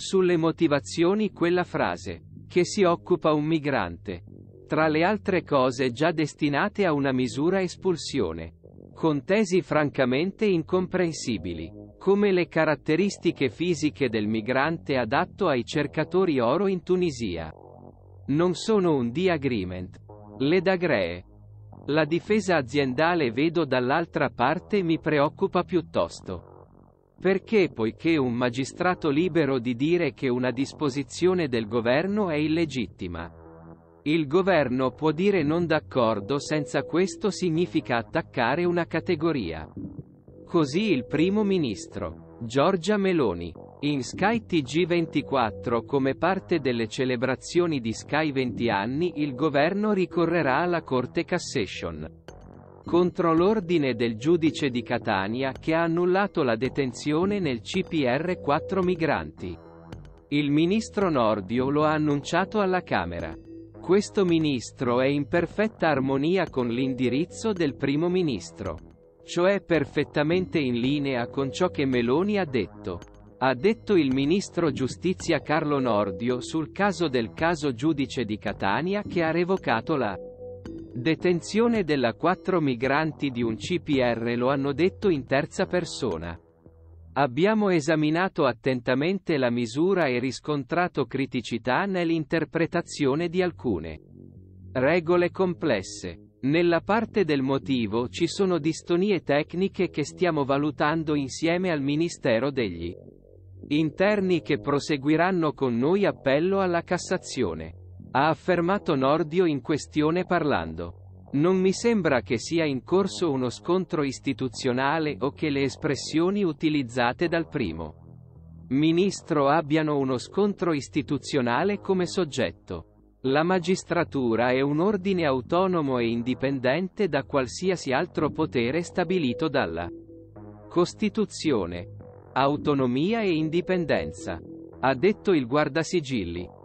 Sulle motivazioni quella frase, che si occupa un migrante, tra le altre cose già destinate a una misura espulsione, con tesi francamente incomprensibili, come le caratteristiche fisiche del migrante adatto ai cercatori oro in Tunisia. Non sono un disagreement. Le dagree. La difesa aziendale vedo dall'altra parte mi preoccupa piuttosto. Perché poiché un magistrato libero di dire che una disposizione del governo è illegittima, il governo può dire non d'accordo senza questo significa attaccare una categoria. Così il primo ministro, Giorgia Meloni, in Sky TG24 come parte delle celebrazioni di Sky 20 anni il governo ricorrerà alla Corte Cassazione contro l'ordine del giudice di Catania che ha annullato la detenzione nel CPR 4 migranti. Il ministro Nordio lo ha annunciato alla Camera. Questo ministro è in perfetta armonia con l'indirizzo del primo ministro, cioè perfettamente in linea con ciò che Meloni ha detto. Ha detto il ministro giustizia Carlo Nordio sul caso del caso giudice di Catania che ha revocato la detenzione della 4 migranti di un CPR, lo hanno detto in terza persona. Abbiamo esaminato attentamente la misura e riscontrato criticità nell'interpretazione di alcune regole complesse. Nella parte del motivo ci sono distonie tecniche che stiamo valutando insieme al Ministero degli Interni che proseguiranno con noi appello alla Cassazione. Ha affermato Nordio in questione parlando. Non mi sembra che sia in corso uno scontro istituzionale o che le espressioni utilizzate dal primo ministro abbiano uno scontro istituzionale come soggetto. La magistratura è un ordine autonomo e indipendente da qualsiasi altro potere stabilito dalla Costituzione. Autonomia e indipendenza. Ha detto il guardasigilli.